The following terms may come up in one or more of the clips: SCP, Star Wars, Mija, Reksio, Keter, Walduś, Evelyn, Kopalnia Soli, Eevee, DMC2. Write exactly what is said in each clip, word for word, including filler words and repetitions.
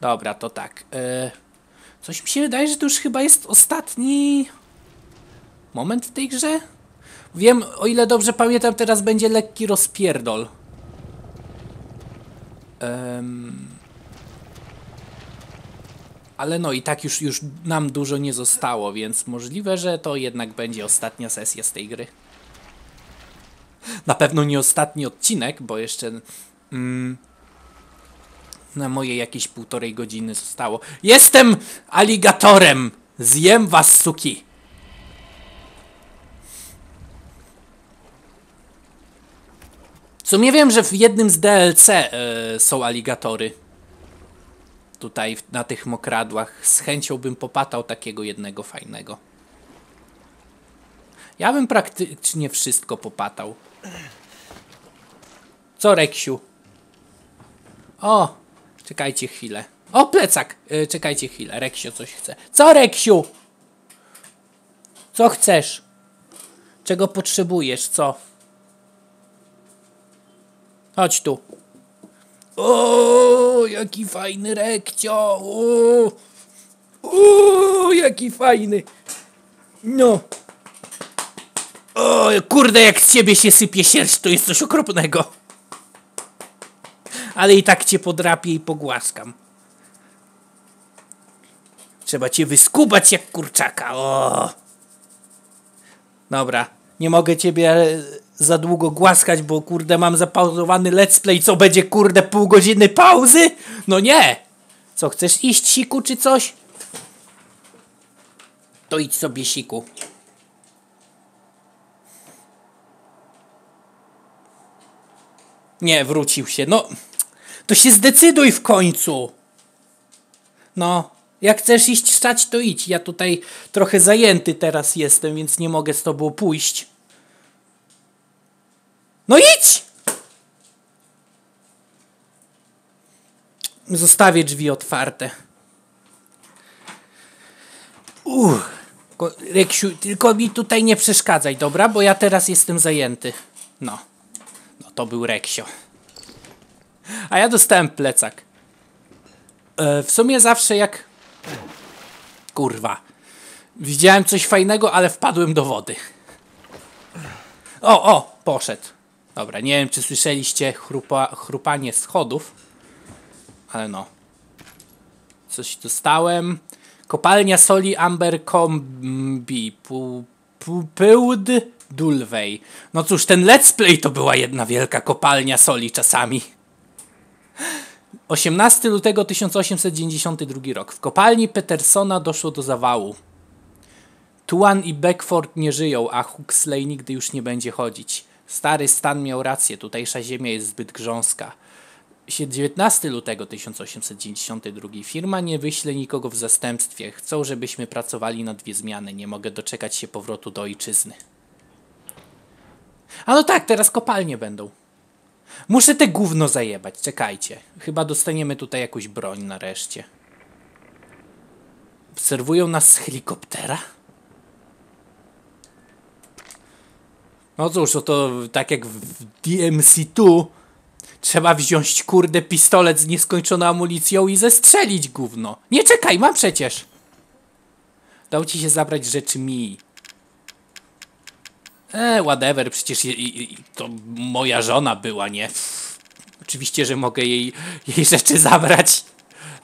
Dobra, to tak. Yy, coś mi się wydaje, że to już chyba jest ostatni moment w tej grze? Wiem, o ile dobrze pamiętam, teraz będzie lekki rozpierdol. Um, ale no i tak już, już nam dużo nie zostało, więc możliwe, że to jednak będzie ostatnia sesja z tej gry. Na pewno nie ostatni odcinek, bo jeszcze mm, na moje jakieś półtorej godziny zostało. Jestem aligatorem! Zjem was, suki! W sumie wiem, że w jednym z D L C yy, są aligatory. Tutaj na tych mokradłach. Z chęcią bym popatał takiego jednego fajnego. Ja bym praktycznie wszystko popatał. Co, Reksiu? O! Czekajcie chwilę. O, plecak! Yy, czekajcie chwilę. Reksio coś chce. Co, Reksiu? Co chcesz? Czego potrzebujesz? Co? Chodź tu. O, jaki fajny rekcio. O, o, jaki fajny. No. O, kurde, jak z ciebie się sypie sierść, to jest coś okropnego. Ale i tak cię podrapię i pogłaskam. Trzeba cię wyskubać jak kurczaka. O. Dobra, nie mogę ciebie za długo głaskać, bo kurde mam zapauzowany let's play, co będzie kurde pół godziny pauzy? No nie! Co, chcesz iść, siku, czy coś? To idź sobie, siku. Nie, wrócił się, no to się zdecyduj w końcu. No, jak chcesz iść szczać, to idź. Ja tutaj trochę zajęty teraz jestem, więc nie mogę z tobą pójść. No idź! Zostawię drzwi otwarte. Uff. Reksiu, tylko mi tutaj nie przeszkadzaj, dobra? Bo ja teraz jestem zajęty. No. No to był Reksio. A ja dostałem plecak. E, w sumie zawsze jak... Kurwa. Widziałem coś fajnego, ale wpadłem do wody. O, o! Poszedł. Dobra, nie wiem, czy słyszeliście chrupa, chrupanie schodów, ale no. Coś dostałem. Kopalnia Soli Amber Combi Pyłd Dulwej. No cóż, ten let's play to była jedna wielka kopalnia soli czasami. osiemnastego lutego tysiąc osiemset dziewięćdziesiątego drugiego rok. W kopalni Petersona doszło do zawału. Tuan i Beckford nie żyją, a Huxley nigdy już nie będzie chodzić. Stary Stan miał rację, tutejsza ziemia jest zbyt grząska. dziewiętnastego lutego tysiąc osiemset dziewięćdziesiątego drugiego. Firma nie wyśle nikogo w zastępstwie. Chcą, żebyśmy pracowali na dwie zmiany. Nie mogę doczekać się powrotu do ojczyzny. A no tak, teraz kopalnie będą. Muszę te gówno zajebać, czekajcie. Chyba dostaniemy tutaj jakąś broń nareszcie. Obserwują nas z helikoptera? No cóż, to, to tak jak w D M C dwa trzeba wziąć kurde pistolet z nieskończoną amunicją i zestrzelić gówno. Nie czekaj, mam przecież. Dał ci się zabrać rzeczy mi. E, whatever, przecież je, i, i, to moja żona była, nie? Pff, oczywiście, że mogę jej, jej rzeczy zabrać.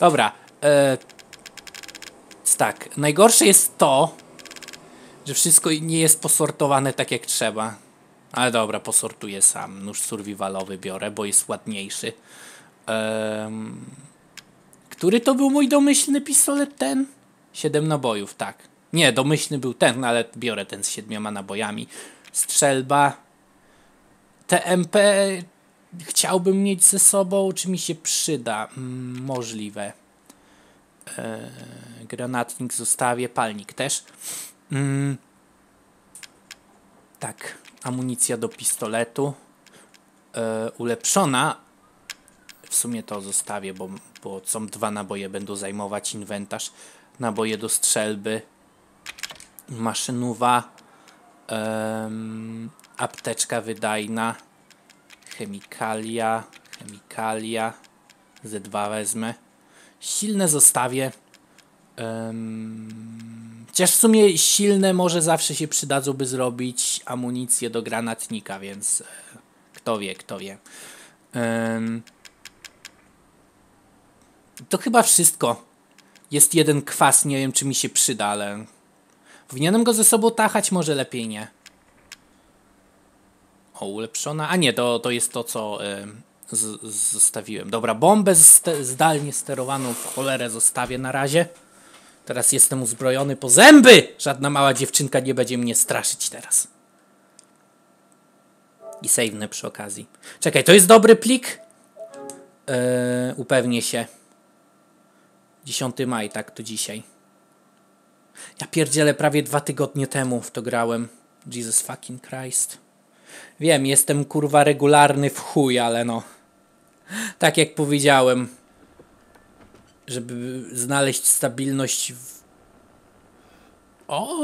Dobra. E, tak, najgorsze jest to, że wszystko nie jest posortowane tak jak trzeba. Ale dobra, posortuję sam. Nóż survivalowy biorę, bo jest ładniejszy. Um, który to był mój domyślny pistolet? Ten? Siedem nabojów, tak. Nie, domyślny był ten, ale biorę ten z siedmioma nabojami. Strzelba. T M P chciałbym mieć ze sobą. Czy mi się przyda? Mm, możliwe. E, granatnik zostawię, palnik też. Mm. Tak, amunicja do pistoletu yy, ulepszona. W sumie to zostawię, bo, bo są dwa naboje, będą zajmować inwentarz. Naboje do strzelby, maszynowa, yy, apteczka wydajna, chemikalia, chemikalia, ze dwa wezmę. Silne zostawię. Um, chociaż w sumie silne może zawsze się przydadzą, by zrobić amunicję do granatnika, więc kto wie, kto wie. Um, to chyba wszystko. Jest jeden kwas, nie wiem czy mi się przyda, ale... Powinienem go ze sobą tachać, może lepiej nie. O, ulepszona... A nie, to, to jest to, co y, z, z, zostawiłem. Dobra, bombę st- zdalnie sterowaną w cholerę zostawię na razie. Teraz jestem uzbrojony po zęby! Żadna mała dziewczynka nie będzie mnie straszyć teraz. I save'nę przy okazji. Czekaj, to jest dobry plik? Yy, upewnię się. dziesiąty maja, tak, to dzisiaj. Ja pierdzielę, prawie dwa tygodnie temu w to grałem. Jesus fucking Christ. Wiem, jestem kurwa regularny w chuj, ale no. Tak jak powiedziałem, żeby znaleźć stabilność w... O.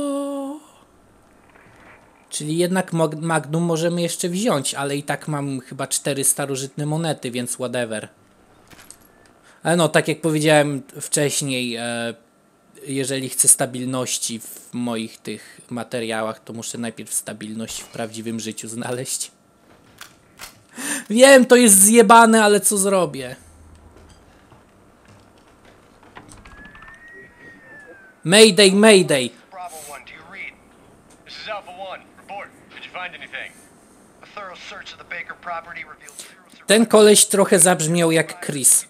Czyli jednak Magnum możemy jeszcze wziąć, ale i tak mam chyba cztery starożytne monety, więc whatever. Ale no, tak jak powiedziałem wcześniej, e, jeżeli chcę stabilności w moich tych materiałach, to muszę najpierw stabilność w prawdziwym życiu znaleźć. Wiem, to jest zjebane, ale co zrobię? Mayday, mayday! Ten koleś trochę zabrzmiał jak Chris.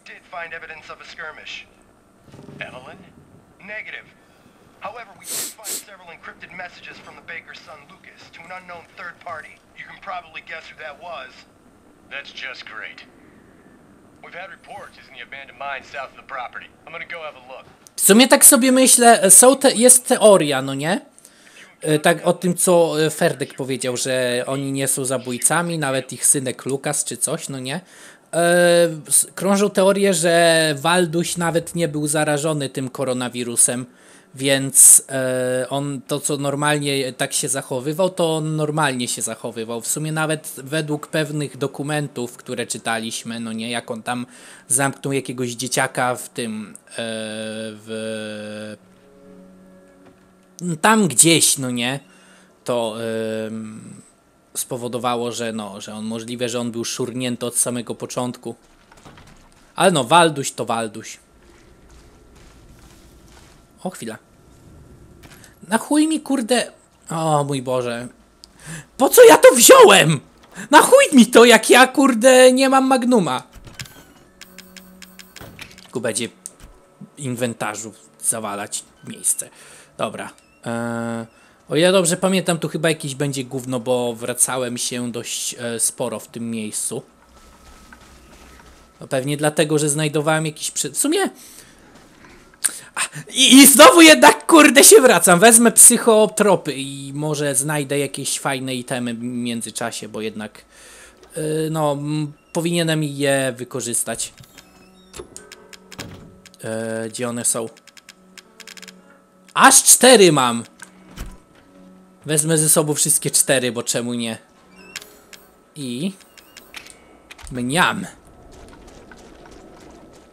Evelyn? Negative. However, we did find several encrypted messages from the baker's son Lucas to an unknown third party. You can probably guess who that was. That's just great. We've had reports in the abandoned mine south of the property. I'm gonna go have a look. W sumie tak sobie myślę, są te, jest teoria, no nie? Tak o tym, co Ferdek powiedział, że oni nie są zabójcami, nawet ich synek Lucas czy coś, no nie? Krążą teorie, że Walduś nawet nie był zarażony tym koronawirusem, więc on to, co normalnie tak się zachowywał, to on normalnie się zachowywał. W sumie nawet według pewnych dokumentów, które czytaliśmy, no nie, jak on tam zamknął jakiegoś dzieciaka w tym... w, tam gdzieś, no nie, to... spowodowało, że no, że on możliwe, że on był szurnięty od samego początku. Ale no, Walduś to Walduś. O, chwila. Na chuj mi kurde... O mój Boże. Po co ja to wziąłem? Na chuj mi to, jak ja kurde nie mam Magnuma. Tu będzie inwentarzu zawalać miejsce. Dobra. Eee... O ja dobrze pamiętam, tu chyba jakiś będzie gówno, bo wracałem się dość e, sporo w tym miejscu. No pewnie dlatego, że znajdowałem jakiś przy... W sumie... A, i, I znowu jednak kurde się wracam. Wezmę psychotropy i może znajdę jakieś fajne itemy w międzyczasie, bo jednak... Y, no, m, powinienem je wykorzystać. E, gdzie one są? Aż cztery mam! Wezmę ze sobą wszystkie cztery, bo czemu nie? I... Mniam.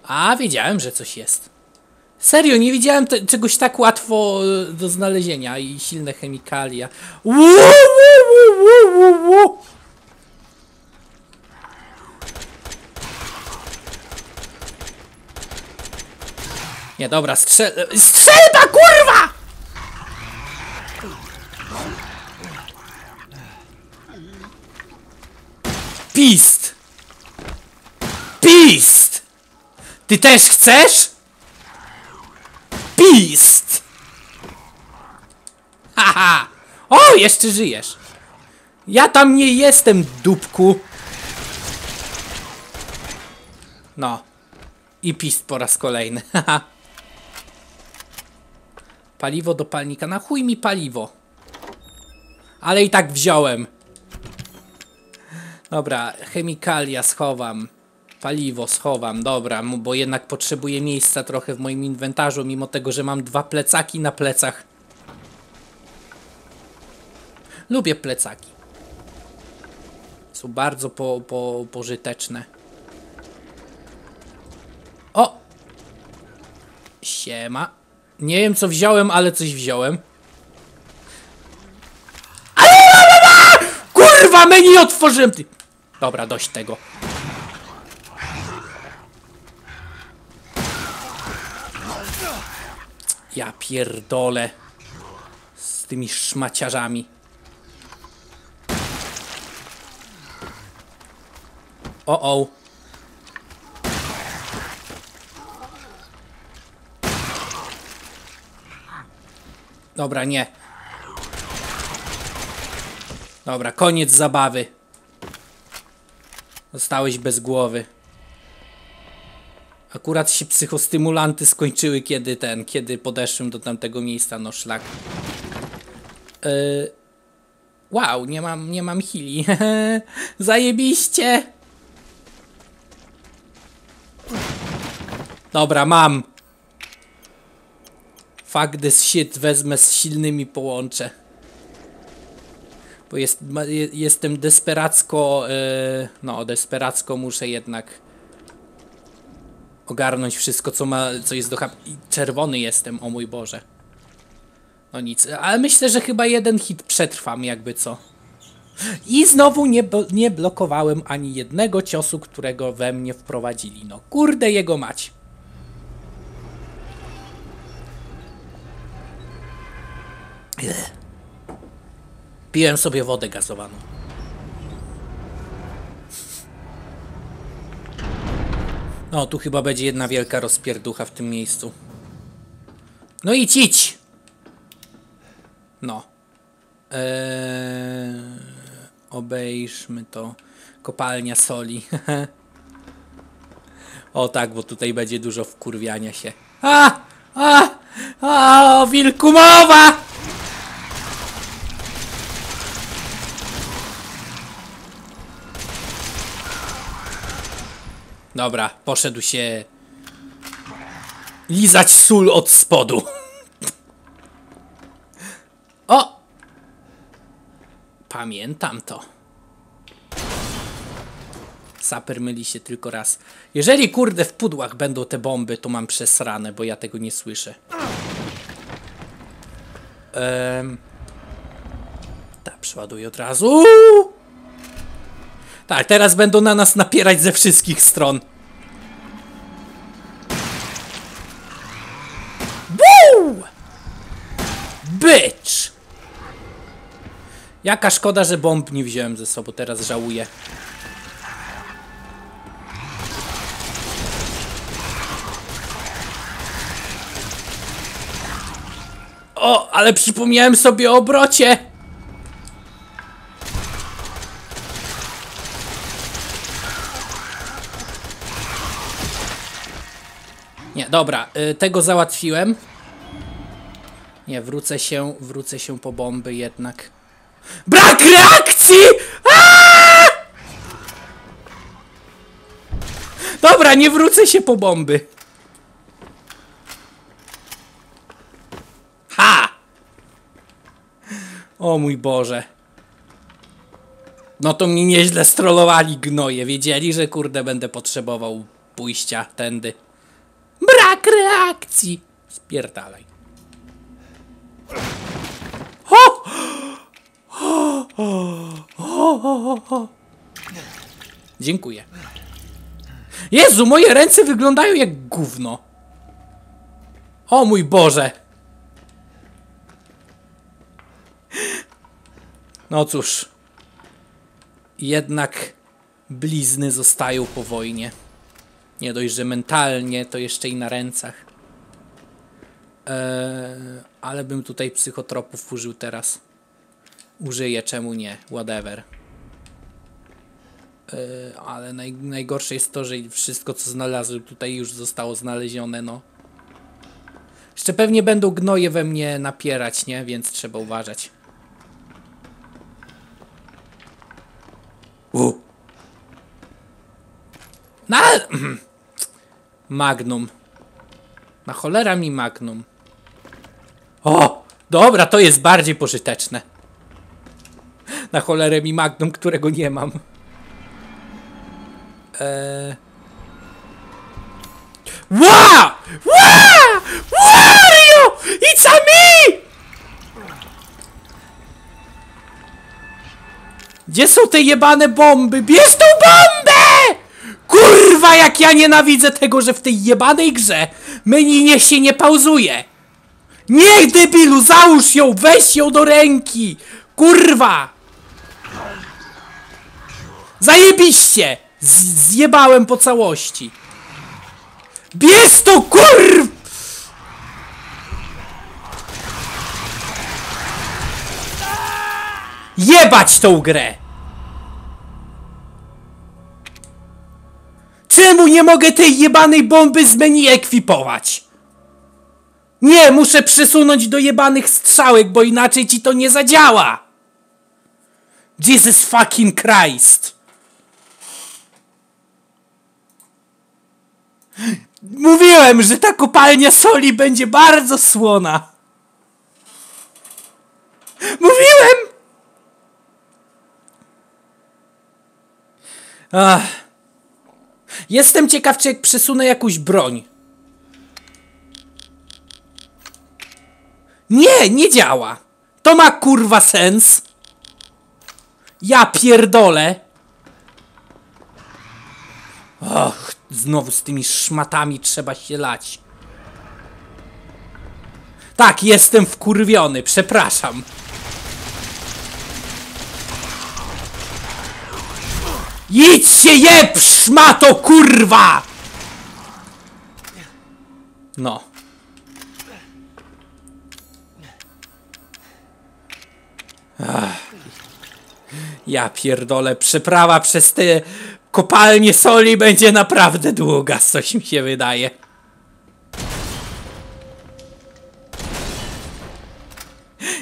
A, wiedziałem, że coś jest. Serio, nie widziałem te, czegoś tak łatwo do znalezienia. I silne chemikalia. Wu, wu, wu, wu, wu. Nie, dobra, strzel... Strzelba, kurwa! Pist! Pist! Ty też chcesz? Pist! Haha! O, jeszcze żyjesz! Ja tam nie jestem, dupku! No. I pist po raz kolejny. Haha. Paliwo do palnika. Na chuj mi paliwo. Ale i tak wziąłem. Dobra, chemikalia schowam, paliwo schowam, dobra, bo jednak potrzebuję miejsca trochę w moim inwentarzu, mimo tego, że mam dwa plecaki na plecach. Lubię plecaki. Są bardzo po, po, pożyteczne. O! Siema. Nie wiem co wziąłem, ale coś wziąłem. Kurwa, menu otworzyłem, ty! Dobra, dość tego. Ja pierdolę z tymi szmaciarzami. O-o. Dobra, nie. Dobra, koniec zabawy. Zostałeś bez głowy. Akurat się psychostymulanty skończyły, kiedy ten, kiedy podeszłem do tamtego miejsca, no szlak. Yy... Wow, nie mam, nie mam heali. Zajebiście! Dobra, mam. Fuck this shit, wezmę z silnymi połączę. Bo jest, jestem desperacko, yy, no desperacko muszę jednak ogarnąć wszystko, co ma, co jest do hap... Czerwony jestem, o mój Boże. No nic, ale myślę, że chyba jeden hit przetrwam, jakby co. I znowu nie, nie blokowałem ani jednego ciosu, którego we mnie wprowadzili. No kurde jego mać. Ech. Piłem sobie wodę gazowaną. No, tu chyba będzie jedna wielka rozpierducha w tym miejscu. No idź, idź! No. Eee, obejrzmy to. Kopalnia soli. O tak, bo tutaj będzie dużo wkurwiania się. A! A! A! O wilku mowa! Dobra, poszedł się lizać sól od spodu. O! Pamiętam to. Saper myli się tylko raz. Jeżeli kurde w pudłach będą te bomby, to mam przesrane, bo ja tego nie słyszę. Ehm. Ta, przeładuj od razu. Tak, teraz będą na nas napierać ze wszystkich stron. Buu! Bitch! Jaka szkoda, że bomb nie wziąłem ze sobą, teraz żałuję. O, ale przypomniałem sobie o obrocie! Dobra, y, tego załatwiłem. Nie, wrócę się, wrócę się po bomby jednak. Brak reakcji! Aaaa! Dobra, nie wrócę się po bomby. Ha! O mój Boże. No to mnie nieźle strollowali gnoje. Wiedzieli, że kurde będę potrzebował pójścia tędy. Brak reakcji! Spierdalaj. Ho! Ho! Ho! Ho! Ho! Dziękuję. Jezu, moje ręce wyglądają jak gówno. O mój Boże. No cóż. Jednak blizny zostają po wojnie. Nie dość, że mentalnie, to jeszcze i na ręcach. Eee, ale bym tutaj psychotropów użył teraz. Użyję, czemu nie? Whatever. Eee, ale naj, najgorsze jest to, że wszystko co znalazłem tutaj już zostało znalezione, no. Jeszcze pewnie będą gnoje we mnie napierać, nie? Więc trzeba uważać. U. Na... Magnum. Na cholera mi magnum. O! Dobra, to jest bardziej pożyteczne. Na cholerę mi magnum, którego nie mam. Eee... Ła! Ła! Ła! Gdzie są te jebane bomby? Bierz tą bombę! Kurwa, jak ja nienawidzę tego, że w tej jebanej grze menu nie się nie pauzuje. Nie, debilu, załóż ją, weź ją do ręki. Kurwa. Zajebiście. Z zjebałem po całości. Bierz to, kurwa! Jebać tą grę! Czemu nie mogę tej jebanej bomby z menu ekwipować? Nie, muszę przesunąć do jebanych strzałek, bo inaczej ci to nie zadziała! Jesus fucking Christ! Mówiłem, że ta kopalnia soli będzie bardzo słona! Mówiłem! Ach. Jestem ciekaw, czy jak przesunę jakąś broń. Nie, nie działa. To ma kurwa sens. Ja pierdolę. Och, znowu z tymi szmatami trzeba się lać. Tak, jestem wkurwiony, przepraszam. Idź się jeb, szmato, kurwa! No. Ach. Ja pierdolę, przeprawa przez te kopalnie soli będzie naprawdę długa, coś mi się wydaje.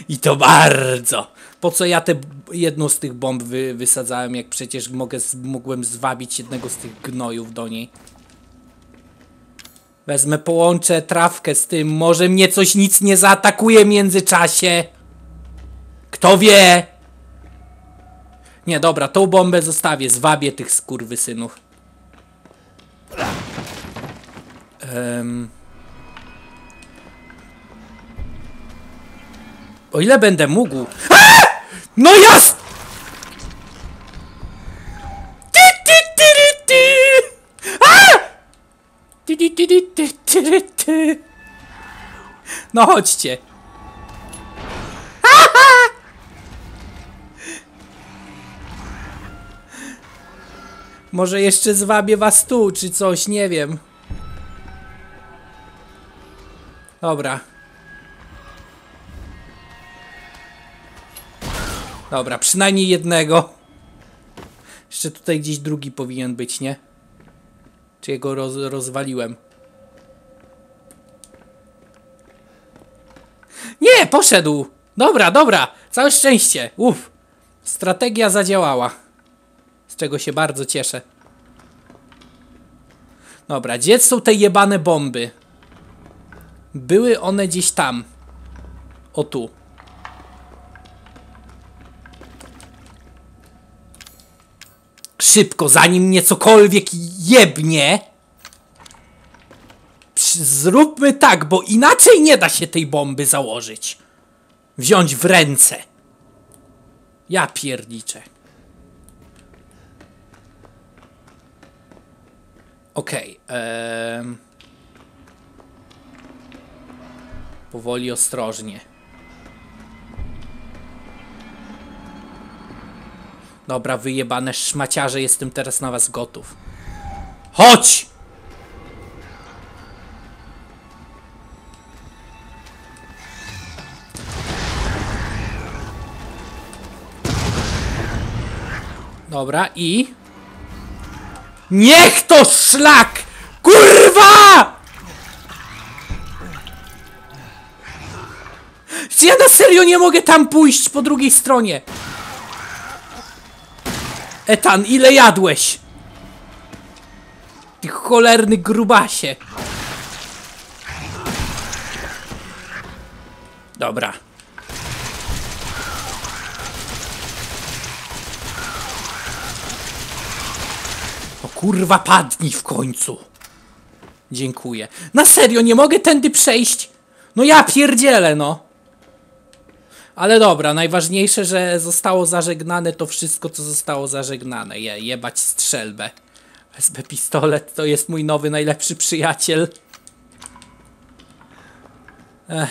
I to bardzo. Po co ja tę jedną z tych bomb wy, wysadzałem, jak przecież mogę, mógłem zwabić jednego z tych gnojów do niej. Wezmę, połączę trawkę z tym, może mnie coś nic nie zaatakuje w międzyczasie. Kto wie? Nie, dobra, tą bombę zostawię, zwabię tych skurwysynów. Um. O ile będę mógł... A! No jas! Ty, ty, ty, ty, ty. A! Ty, ty, ty, ty, ty, ty. No chodźcie. Aha! Może jeszcze zwabię was tu, czy coś, nie wiem. Dobra. Dobra, przynajmniej jednego. Jeszcze tutaj gdzieś drugi powinien być, nie? Czy jego roz rozwaliłem? Nie, poszedł! Dobra, dobra, całe szczęście. Uff, strategia zadziałała. Z czego się bardzo cieszę. Dobra, gdzie są te jebane bomby? Były one gdzieś tam. O tu. Szybko, zanim mnie cokolwiek jebnie. Zróbmy tak, bo inaczej nie da się tej bomby założyć. Wziąć w ręce. Ja pierniczę. Okej. Okay, em... Powoli, ostrożnie. Dobra, wyjebane szmaciarze, jestem teraz na was gotów. Chodź! Dobra, i... Niech to szlak! Kurwa! Ja na serio nie mogę tam pójść po drugiej stronie. Etan, ile jadłeś? Ty cholerny grubasie. Dobra. O kurwa, padnij w końcu. Dziękuję. Na serio, nie mogę tędy przejść? No ja pierdzielę, no. Ale dobra, najważniejsze, że zostało zażegnane to wszystko, co zostało zażegnane. Je, jebać strzelbę. S B pistolet to jest mój nowy, najlepszy przyjaciel. Ech.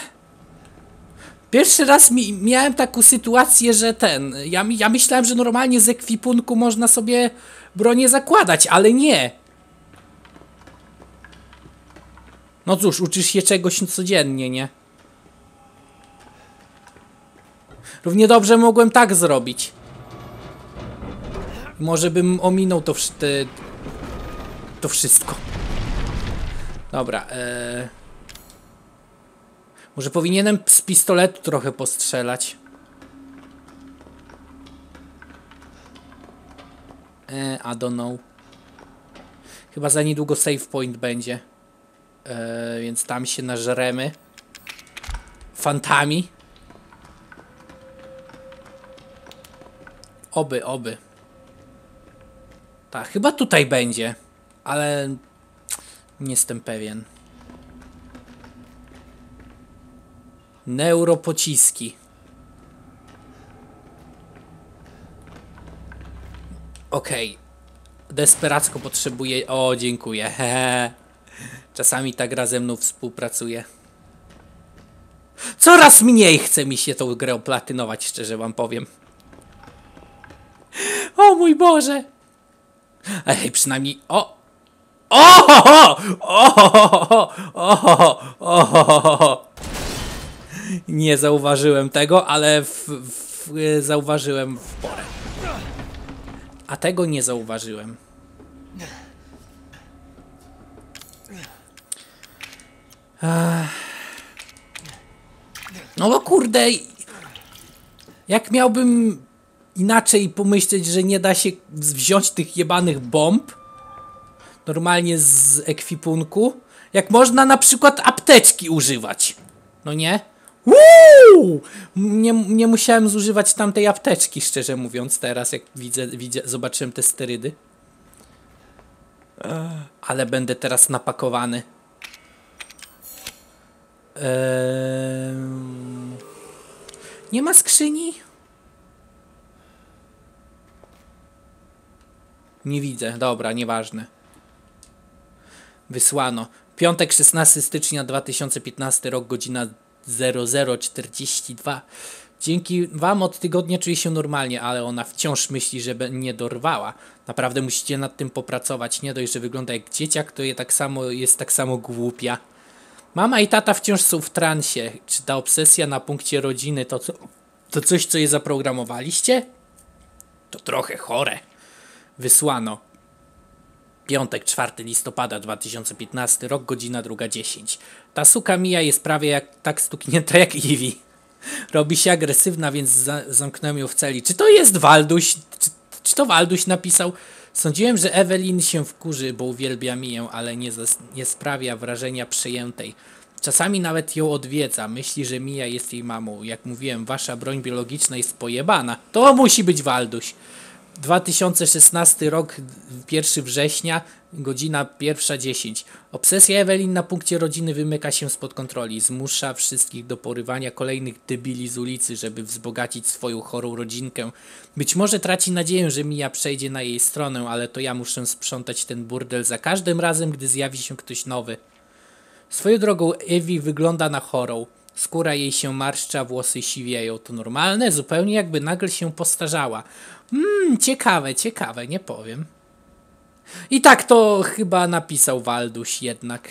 Pierwszy raz mi, miałem taką sytuację, że ten... Ja, ja myślałem, że normalnie z ekwipunku można sobie bronię zakładać, ale nie. No cóż, uczysz się czegoś codziennie, nie? Równie dobrze mogłem tak zrobić. Może bym ominął to, wsz te, to wszystko. Dobra, eee... może powinienem z pistoletu trochę postrzelać. Eee, I don't know. Chyba za niedługo save point będzie. Eee, więc tam się nażremy. Fantami. Oby, oby. Tak, chyba tutaj będzie. Ale nie jestem pewien. Neuropociski. Okej. Okay. Desperacko potrzebuję... O, dziękuję. Czasami ta gra ze mną współpracuje. Coraz mniej chce mi się tą grę oplatynować, szczerze wam powiem. O mój Boże! Ej, przynajmniej... O! Ohoho! Ohoho! Ohoho! Ohoho! Nie zauważyłem tego, ale w, w, zauważyłem w porę. A tego nie zauważyłem. Ech. No bo kurde... Jak miałbym... inaczej pomyśleć, że nie da się wziąć tych jebanych bomb normalnie z ekwipunku, jak można na przykład apteczki używać. No nie? Uuu! Nie, nie musiałem zużywać tamtej apteczki, szczerze mówiąc, teraz jak widzę, widzę, zobaczyłem te sterydy. Ale będę teraz napakowany. Eee... Nie ma skrzyni? Nie widzę, dobra, nieważne. Wysłano. Piątek, szesnastego stycznia dwa tysiące piętnastego rok, godzina zero zero czterdzieści dwa. Dzięki wam od tygodnia czuję się normalnie, ale ona wciąż myśli, że nie dorwała. Naprawdę musicie nad tym popracować. Nie dość, że wygląda jak dzieciak, to je tak samo, jest tak samo głupia. Mama i tata wciąż są w transie. Czy ta obsesja na punkcie rodziny to, co, to coś, co je zaprogramowaliście? To trochę chore. Wysłano. Piątek, czwartego listopada dwa tysiące piętnastego rok, godzina druga dziesięć. Ta suka Mija jest prawie jak, tak stuknięta jak Eevee. Robi się agresywna, więc za, zamknąłem ją w celi. Czy to jest Walduś? Czy, czy to Walduś napisał? Sądziłem, że Evelyn się wkurzy, bo uwielbia Miję, ale nie, zas, nie sprawia wrażenia przejętej. Czasami nawet ją odwiedza. Myśli, że Mija jest jej mamą. Jak mówiłem, wasza broń biologiczna jest pojebana. To musi być Walduś. dwa tysiące szesnasty rok, pierwszego września, godzina pierwsza dziesięć. Obsesja Evelyn na punkcie rodziny wymyka się spod kontroli. Zmusza wszystkich do porywania kolejnych debili z ulicy, żeby wzbogacić swoją chorą rodzinkę. Być może traci nadzieję, że Mija przejdzie na jej stronę, ale to ja muszę sprzątać ten burdel za każdym razem, gdy zjawi się ktoś nowy. Swoją drogą, Evi wygląda na chorą. Skóra jej się marszcza, włosy siwieją. To normalne, zupełnie jakby nagle się postarzała. Mmm, ciekawe, ciekawe, nie powiem. I tak to chyba napisał Walduś jednak.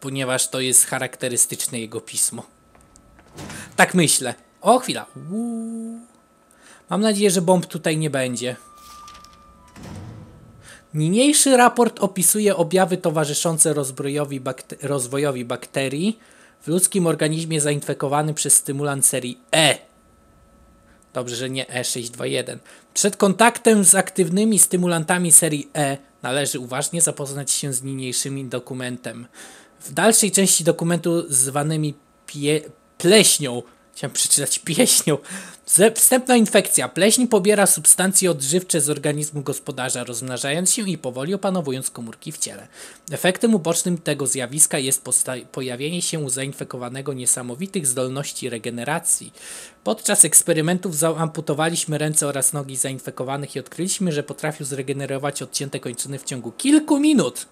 Ponieważ to jest charakterystyczne jego pismo. Tak myślę. O, chwila. Uuu. Mam nadzieję, że bomb tutaj nie będzie. Niniejszy raport opisuje objawy towarzyszące bakte rozwojowi bakterii w ludzkim organizmie zainfekowany przez stymulant serii E. Dobrze, że nie E sześć dwa jeden. Przed kontaktem z aktywnymi stymulantami serii E należy uważnie zapoznać się z niniejszym dokumentem. W dalszej części dokumentu zwanymi pleśnią Chciałem przeczytać pieśnią. Wstępna infekcja. Pleśń pobiera substancje odżywcze z organizmu gospodarza, rozmnażając się i powoli opanowując komórki w ciele. Efektem ubocznym tego zjawiska jest pojawienie się u zainfekowanego niesamowitych zdolności regeneracji. Podczas eksperymentów zaamputowaliśmy ręce oraz nogi zainfekowanych i odkryliśmy, że potrafił zregenerować odcięte kończyny w ciągu kilku minut.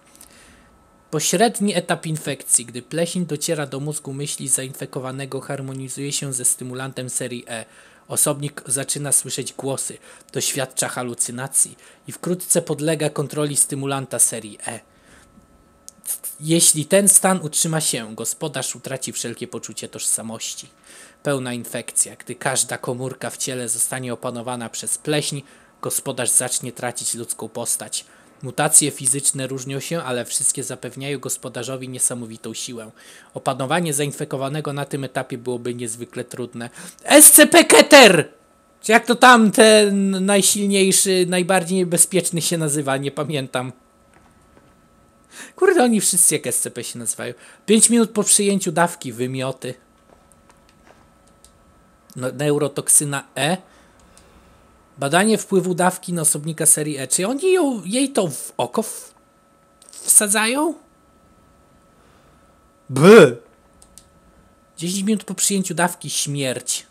Pośredni etap infekcji, gdy pleśń dociera do mózgu myśli zainfekowanego, harmonizuje się ze stymulantem serii E. Osobnik zaczyna słyszeć głosy, doświadcza halucynacji i wkrótce podlega kontroli stymulanta serii E. Jeśli ten stan utrzyma się, gospodarz utraci wszelkie poczucie tożsamości. Pełna infekcja, gdy każda komórka w ciele zostanie opanowana przez pleśń, gospodarz zacznie tracić ludzką postać. Mutacje fizyczne różnią się, ale wszystkie zapewniają gospodarzowi niesamowitą siłę. Opanowanie zainfekowanego na tym etapie byłoby niezwykle trudne. S C P Keter! Czy jak to tam ten najsilniejszy, najbardziej niebezpieczny się nazywa? Nie pamiętam. Kurde, oni wszyscy jak S C P się nazywają. pięć minut po przyjęciu dawki, wymioty. Neurotoksyna E. Badanie wpływu dawki na osobnika serii E. Czy oni ją, jej to w oko w, wsadzają? B. dziesięć minut po przyjęciu dawki śmierć.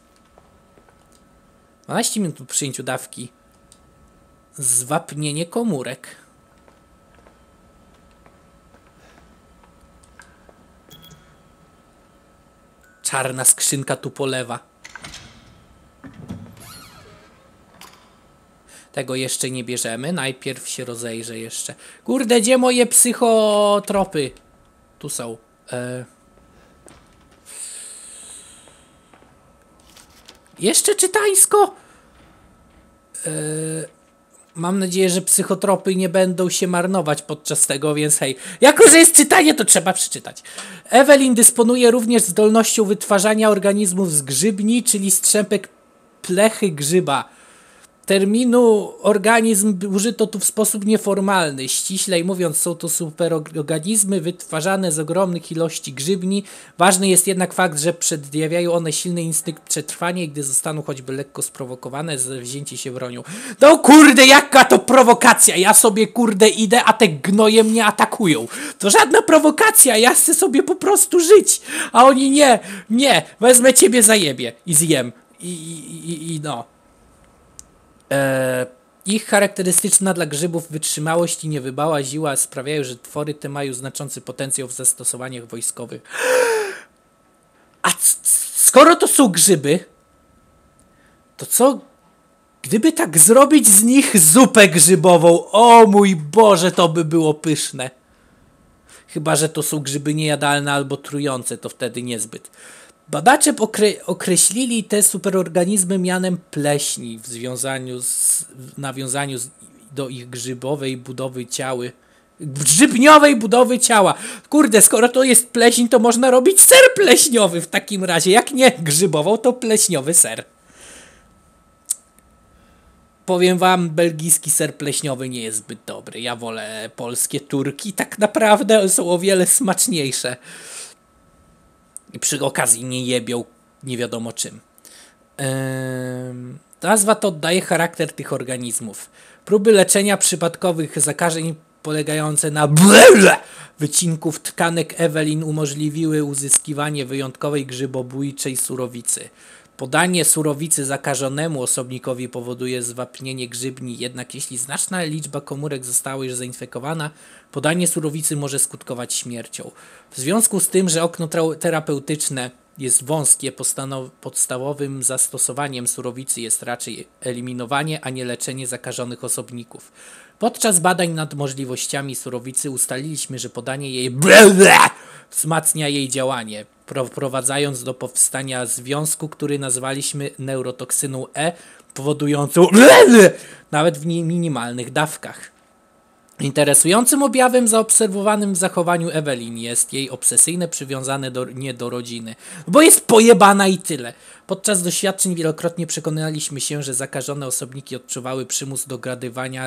dwanaście minut po przyjęciu dawki zwapnienie komórek. Czarna skrzynka tu polewa. Tego jeszcze nie bierzemy. Najpierw się rozejrzę jeszcze. Kurde, gdzie moje psychotropy? Tu są. Eee. Jeszcze czytańsko? Eee. Mam nadzieję, że psychotropy nie będą się marnować podczas tego, więc hej. Jako że jest czytanie, to trzeba przeczytać. Evelyn dysponuje również zdolnością wytwarzania organizmów z grzybni, czyli strzępek plechy grzyba. Terminu organizm użyto tu w sposób nieformalny. Ściślej mówiąc, są to superorganizmy wytwarzane z ogromnych ilości grzybni. Ważny jest jednak fakt, że przedjawiają one silny instynkt przetrwania i gdy zostaną choćby lekko sprowokowane, wzięcie się bronią. No kurde, jaka to prowokacja! Ja sobie kurde idę, a te gnoje mnie atakują. To żadna prowokacja, ja chcę sobie po prostu żyć. A oni nie, nie, wezmę ciebie za jebie i zjem. I, i, i, i no... Eee, ich charakterystyczna dla grzybów wytrzymałość i niebywała siła sprawiają, że twory te mają znaczący potencjał w zastosowaniach wojskowych. A skoro to są grzyby, to co gdyby tak zrobić z nich zupę grzybową? O mój Boże, to by było pyszne. Chyba że to są grzyby niejadalne albo trujące, to wtedy niezbyt. Badacze określili te superorganizmy mianem pleśni w związaniu z, w nawiązaniu z, do ich grzybowej budowy ciały. Grzybniowej budowy ciała. Kurde, skoro to jest pleśń, to można robić ser pleśniowy w takim razie. Jak nie grzybową, to pleśniowy ser. Powiem wam, belgijski ser pleśniowy nie jest zbyt dobry. Ja wolę polskie turki. Tak naprawdę są o wiele smaczniejsze. I przy okazji nie jebią nie wiadomo czym. Yy, nazwa to oddaje charakter tych organizmów. Próby leczenia przypadkowych zakażeń polegające na wycinków tkanek Evelyn umożliwiły uzyskiwanie wyjątkowej grzybobójczej surowicy. Podanie surowicy zakażonemu osobnikowi powoduje zwapnienie grzybni, jednak jeśli znaczna liczba komórek została już zainfekowana, podanie surowicy może skutkować śmiercią. W związku z tym, że okno terapeutyczne jest wąskie, podstawowym zastosowaniem surowicy jest raczej eliminowanie, a nie leczenie zakażonych osobników. Podczas badań nad możliwościami surowicy ustaliliśmy, że podanie jej wzmacnia jej działanie, prowadzając do powstania związku, który nazwaliśmy neurotoksyną E, powodującą nawet w minimalnych dawkach. Interesującym objawem zaobserwowanym w zachowaniu Evelyn jest jej obsesyjne przywiązanie do, nie do rodziny, bo jest pojebana i tyle. Podczas doświadczeń wielokrotnie przekonaliśmy się, że zakażone osobniki odczuwały przymus do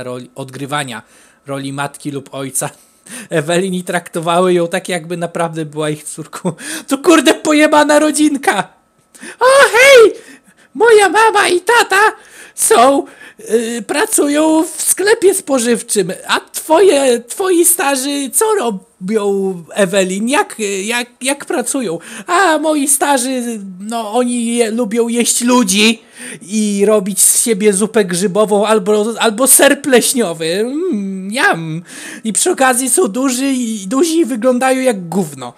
roli, odgrywania roli matki lub ojca Evelyn i traktowały ją tak, jakby naprawdę była ich córką. To kurde pojebana rodzinka! O hej! Moja mama i tata są, yy, pracują w sklepie spożywczym, a twoje, twoi starzy co robią, Evelyn? Jak, jak, jak pracują? A moi starzy, no oni je, lubią jeść ludzi i robić z siebie zupę grzybową albo, albo ser pleśniowy. Mm, jam. I przy okazji są duży i duzi i wyglądają jak gówno.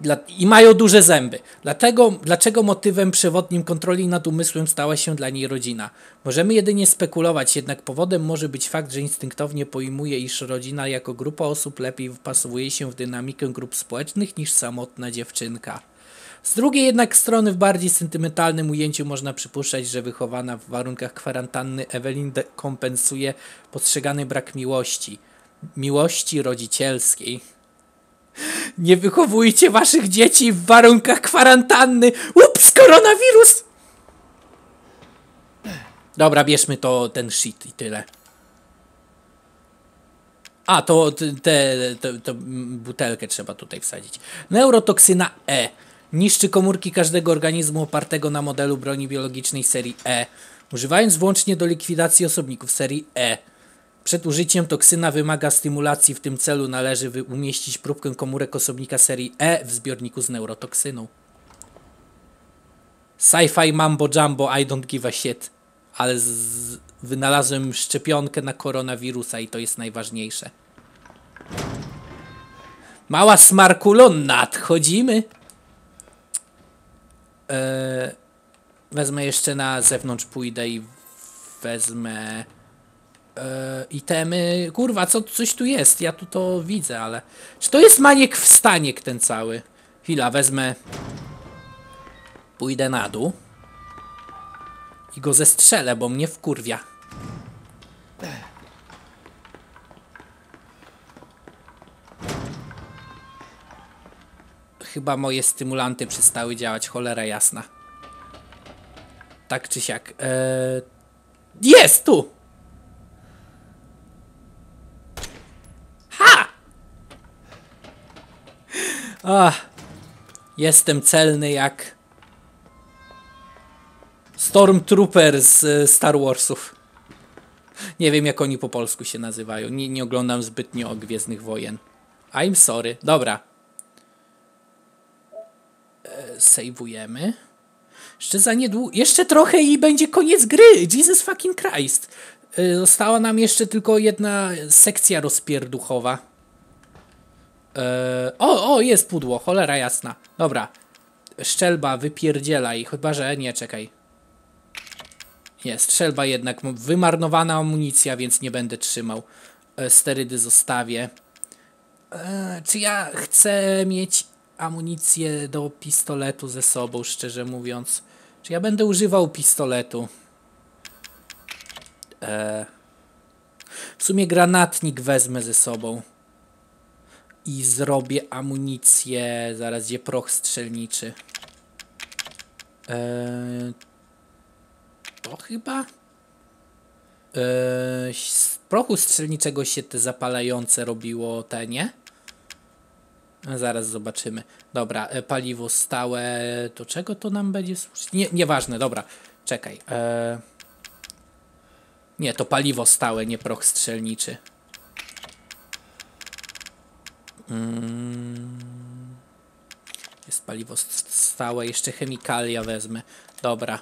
Dla, I mają duże zęby. Dlatego, dlaczego motywem przewodnim kontroli nad umysłem stała się dla niej rodzina? Możemy jedynie spekulować, jednak powodem może być fakt, że instynktownie pojmuje, iż rodzina jako grupa osób lepiej wpasowuje się w dynamikę grup społecznych niż samotna dziewczynka. Z drugiej jednak strony w bardziej sentymentalnym ujęciu można przypuszczać, że wychowana w warunkach kwarantanny Evelyn kompensuje postrzegany brak miłości. Miłości rodzicielskiej. Nie wychowujcie waszych dzieci w warunkach kwarantanny. Ups, koronawirus! Dobra, bierzmy to, ten shit i tyle. A, to tę butelkę trzeba tutaj wsadzić. Neurotoksyna E. Niszczy komórki każdego organizmu opartego na modelu broni biologicznej serii E, używając wyłącznie do likwidacji osobników serii E. Przed użyciem toksyna wymaga stymulacji. W tym celu należy umieścić próbkę komórek osobnika serii E w zbiorniku z neurotoksyną. Sci-fi mambo jumbo, I don't give a shit. Ale z... wynalazłem szczepionkę na koronawirusa i to jest najważniejsze. Mała smarkulo, nadchodzimy. Eee, wezmę jeszcze na zewnątrz, pójdę i wezmę... Yy, itemy... Kurwa, co, coś tu jest, ja tu to widzę, ale... Czy to jest maniek wstaniek ten cały? Chwila, wezmę... Pójdę na dół. I go zestrzelę, bo mnie wkurwia. Chyba moje stymulanty przestały działać, cholera jasna. Tak czy siak. Yy... Jest tu! Ach, jestem celny jak Stormtrooper z Star Warsów. Nie wiem, jak oni po polsku się nazywają. Nie, nie oglądam zbytnio Gwiezdnych Wojen. I'm sorry. Dobra. E, sejwujemy. Jeszcze za niedługo... Jeszcze trochę i będzie koniec gry. Jesus fucking Christ. E, została nam jeszcze tylko jedna sekcja rozpierduchowa. Eee, o, o, jest pudło, cholera jasna. Dobra, szczelba, wypierdzielaj, chyba że nie, czekaj. Jest, strzelba jednak, wymarnowana amunicja, więc nie będę trzymał. eee, Sterydy zostawię. eee, Czy ja chcę mieć amunicję do pistoletu ze sobą, szczerze mówiąc? Czy ja będę używał pistoletu? Eee, w sumie granatnik wezmę ze sobą i zrobię amunicję. Zaraz, gdzie proch strzelniczy? Eee, to chyba? Eee, z prochu strzelniczego się te zapalające robiło, te nie? A zaraz zobaczymy. Dobra, e, paliwo stałe. To czego to nam będzie służyć? Nie, nieważne, dobra. Czekaj. Eee, nie, to paliwo stałe, nie proch strzelniczy. Mm. Jest paliwo stałe, jeszcze chemikalia wezmę. Dobra.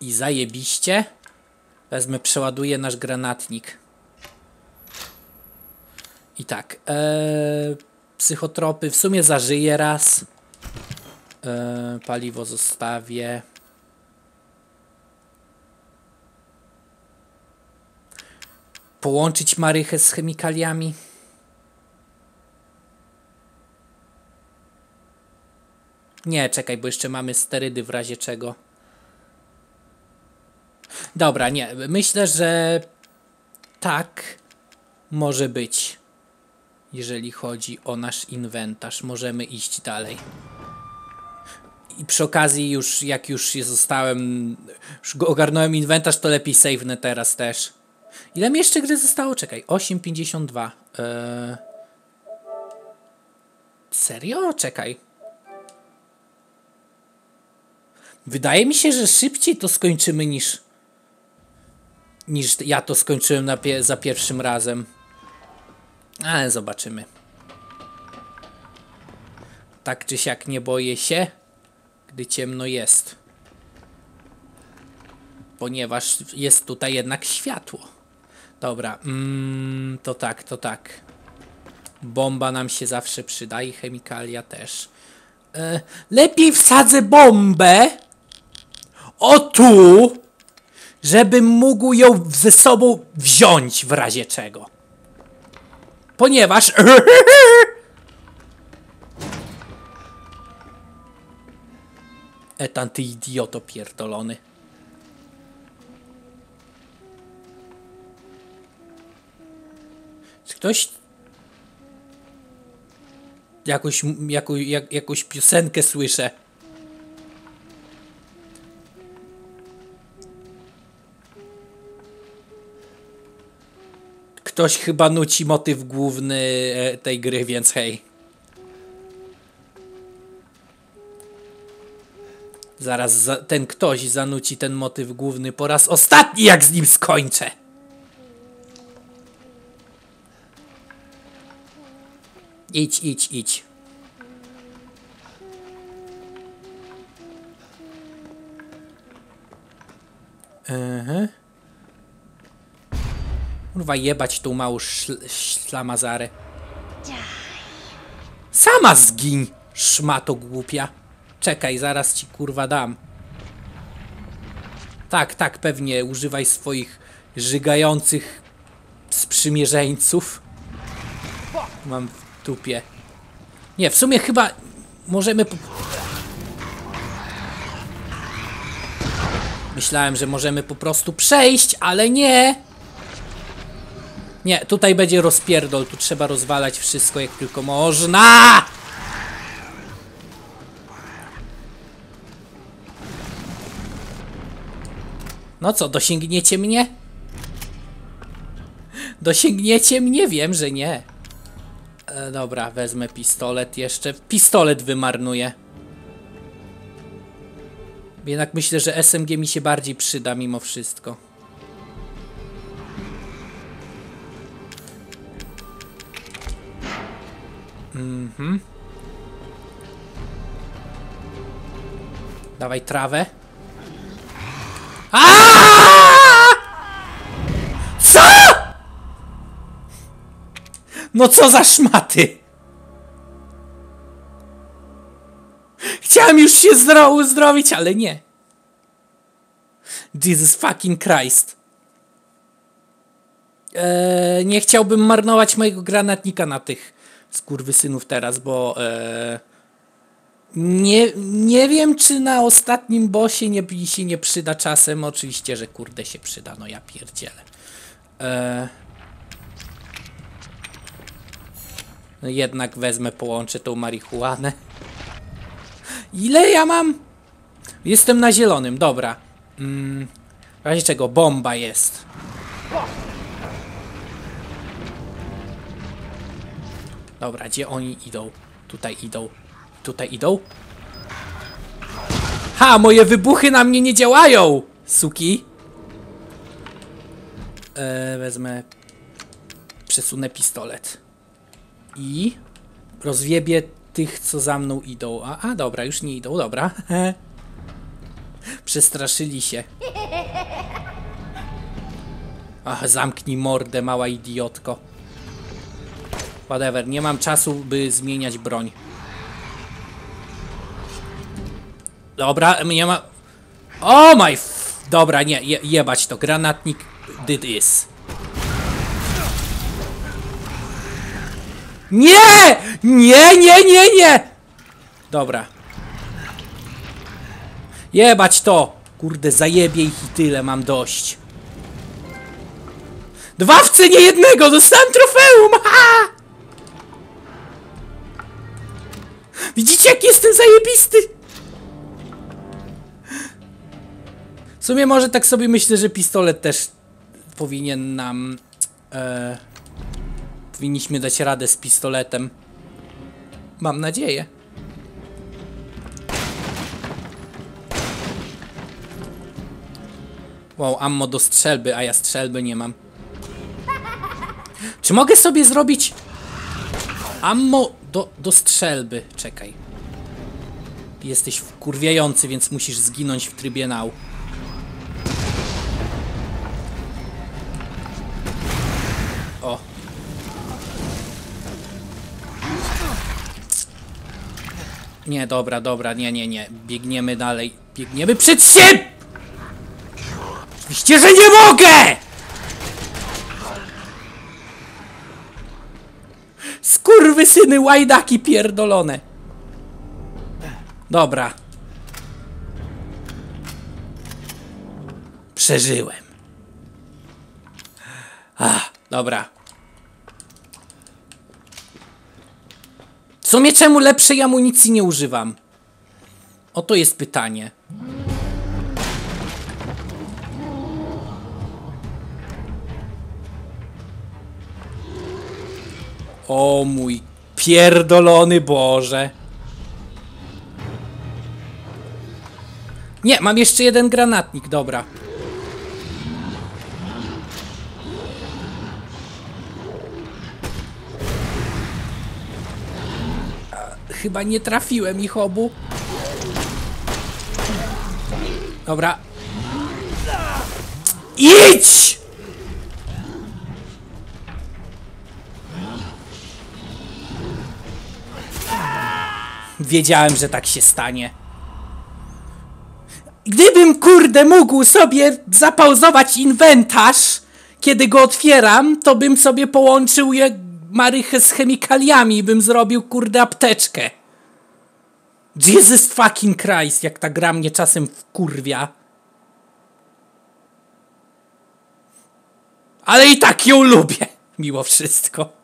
I zajebiście. Wezmę, przeładuję nasz granatnik. I tak. Ee, psychotropy w sumie zażyję raz. E, paliwo zostawię. Połączyć marychę z chemikaliami. Nie, czekaj, bo jeszcze mamy sterydy w razie czego. Dobra, nie. Myślę, że tak może być. Jeżeli chodzi o nasz inwentarz, możemy iść dalej. I przy okazji już, jak już je zostałem, już ogarnąłem inwentarz, to lepiej save'nę teraz też. Ile mi jeszcze gry zostało? Czekaj, osiem pięćdziesiąt dwa. Eee... Serio? Czekaj. Wydaje mi się, że szybciej to skończymy niż... niż ja to skończyłem na pie za pierwszym razem. Ale zobaczymy. Tak czy siak nie boję się, gdy ciemno jest. Ponieważ jest tutaj jednak światło. Dobra, mm, to tak, to tak. Bomba nam się zawsze przyda i chemikalia też. E, lepiej wsadzę bombę o tu, żebym mógł ją ze sobą wziąć w razie czego. Ponieważ... Etan, ty idioto pierdolony. Czy ktoś... Jakąś, jaką, jak, jakąś piosenkę słyszę. Ktoś chyba nuci motyw główny tej gry, więc hej. Zaraz za, ten ktoś zanuci ten motyw główny po raz ostatni, jak z nim skończę. Idź, idź, idź. Mhm. Kurwa, jebać tą małą szl szlamazarę. Sama zgiń, szmato głupia. Czekaj, zaraz ci kurwa dam. Tak, tak, pewnie używaj swoich żygających sprzymierzeńców. Mam w dupie. Nie, w sumie chyba możemy... Po... Myślałem, że możemy po prostu przejść, ale nie. Nie, tutaj będzie rozpierdol, tu trzeba rozwalać wszystko jak tylko można. No co, dosięgniecie mnie? Dosięgniecie mnie? Wiem, że nie. E, dobra, wezmę pistolet jeszcze. Pistolet wymarnuję. Jednak myślę, że S M G mi się bardziej przyda mimo wszystko. Mhm. Dawaj trawę. Aaaa! Co? No co za szmaty? Chciałem już się uzdrowić, ale nie. Jesus fucking Christ. Eee, nie chciałbym marnować mojego granatnika na tych skurwysynów teraz, bo... Eee... Nie, nie wiem, czy na ostatnim bossie nie, się nie przyda czasem. Oczywiście, że kurde się przyda, no ja pierdzielę. Eee... No jednak wezmę, połączę tą marihuanę. Ile ja mam? Jestem na zielonym, dobra. Mm, w razie czego bomba jest. Dobra, gdzie oni idą? Tutaj idą. Tutaj idą. Ha! Moje wybuchy na mnie nie działają! Suki. Eee, wezmę... Przesunę pistolet. I... Rozwiebię tych, co za mną idą. A, a dobra, już nie idą, dobra. Przestraszyli się. Ach, zamknij mordę, mała idiotko. Whatever, nie mam czasu, by zmieniać broń. Dobra, nie ma... O oh my f... Dobra, nie, je, jebać to. Granatnik did is. Nie! Nie, nie, nie, nie! Dobra. Jebać to! Kurde, zajebie ich i tyle, mam dość. Dwa w cenie jednego! Dostałem trofeum! Ha! Widzicie, jak jestem zajebisty? W sumie może tak sobie myślę, że pistolet też powinien nam... E, powinniśmy dać radę z pistoletem. Mam nadzieję. Wow, ammo do strzelby, a ja strzelby nie mam. Czy mogę sobie zrobić ammo do, do strzelby? Czekaj. Jesteś wkurwiający, więc musisz zginąć w trybie now. O. Nie, dobra, dobra, nie, nie, nie. Biegniemy dalej. Biegniemy przed siebie! Oczywiście, że nie mogę! Skurwysyny, łajdaki pierdolone. Dobra. Przeżyłem. Ach, dobra. W sumie czemu lepszej amunicji nie używam? Oto jest pytanie. O mój pierdolony Boże. Nie, mam jeszcze jeden granatnik, dobra. Chyba nie trafiłem ich obu. Dobra. Idź! Wiedziałem, że tak się stanie. Gdybym, kurde, mógł sobie zapauzować inwentarz, kiedy go otwieram, to bym sobie połączył je marychę z chemikaliami i bym zrobił, kurde, apteczkę. Jesus fucking Christ, jak ta gra mnie czasem wkurwia. Ale i tak ją lubię, mimo wszystko.